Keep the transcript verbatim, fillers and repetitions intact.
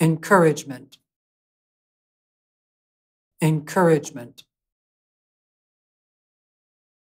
Encouragement. Encouragement.